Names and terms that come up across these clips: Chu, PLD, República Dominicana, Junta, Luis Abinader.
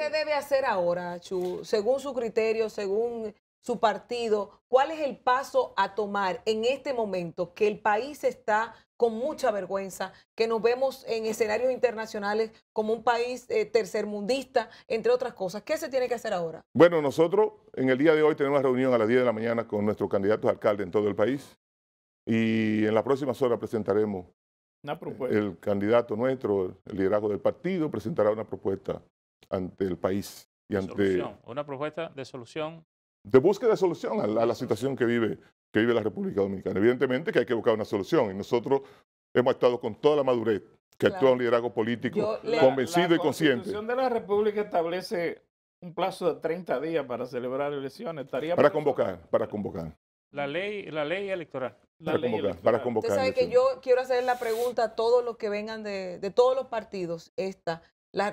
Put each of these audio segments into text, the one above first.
se debe hacer ahora, Chu? Según su criterio, según su partido, ¿cuál es el paso a tomar en este momento que el país está con mucha vergüenza, que nos vemos en escenarios internacionales como un país tercermundista, entre otras cosas? ¿Qué se tiene que hacer ahora? Bueno, nosotros en el día de hoy tenemos una reunión a las 10 de la mañana con nuestros candidatos a alcalde en todo el país y en las próximas horas presentaremos una propuesta. El candidato nuestro, el liderazgo del partido, presentará una propuesta ante el país. Y ante solución, una propuesta de solución. De búsqueda de solución a la situación que vive la República Dominicana. Evidentemente que hay que buscar una solución y nosotros hemos actuado con toda la madurez que actúa un liderazgo político convencido y consciente. La Constitución de la República establece un plazo de 30 días para celebrar elecciones. Para convocar. La ley electoral. Usted sabe que yo quiero hacer la pregunta a todos los que vengan de todos los partidos,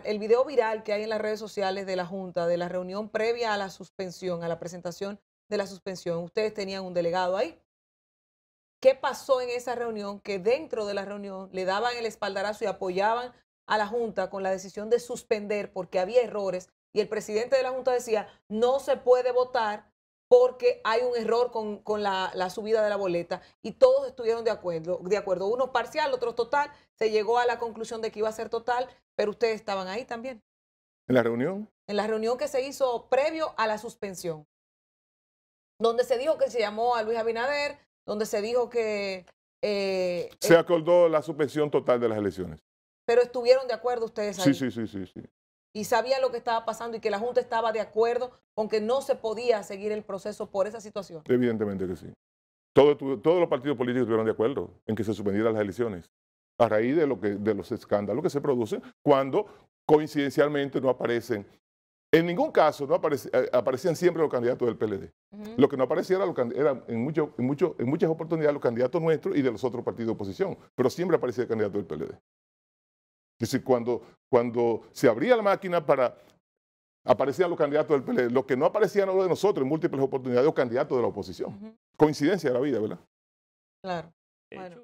el video viral que hay en las redes sociales de la Junta, de la reunión previa a la suspensión, a la presentación de la suspensión. Ustedes tenían un delegado ahí. ¿Qué pasó en esa reunión? Que dentro de la reunión le daban el espaldarazo y apoyaban a la Junta con la decisión de suspender porque había errores. Y el presidente de la Junta decía, no se puede votar porque hay un error con la subida de la boleta. Y todos estuvieron de acuerdo. Uno parcial, otro total. Se llegó a la conclusión de que iba a ser total, pero ustedes estaban ahí también. ¿En la reunión? En la reunión que se hizo previo a la suspensión, donde se dijo que se llamó a Luis Abinader, donde se dijo que... se acordó la suspensión total de las elecciones. Pero estuvieron de acuerdo ustedes ahí. Sí. Y sabían lo que estaba pasando y que la Junta estaba de acuerdo con que no se podía seguir el proceso por esa situación. Evidentemente que sí. Todos los partidos políticos estuvieron de acuerdo en que se suspendieran las elecciones a raíz de los escándalos que se producen cuando coincidencialmente no aparecen. En ningún caso aparecían siempre los candidatos del PLD. Lo que no aparecía eran en muchas oportunidades los candidatos nuestros y de los otros partidos de oposición, pero siempre aparecía el candidato del PLD. Es decir, cuando se abría la máquina aparecían los candidatos del PLD, los que no aparecían eran los de nosotros en múltiples oportunidades, los candidatos de la oposición. Coincidencia de la vida, ¿verdad? Claro. Bueno.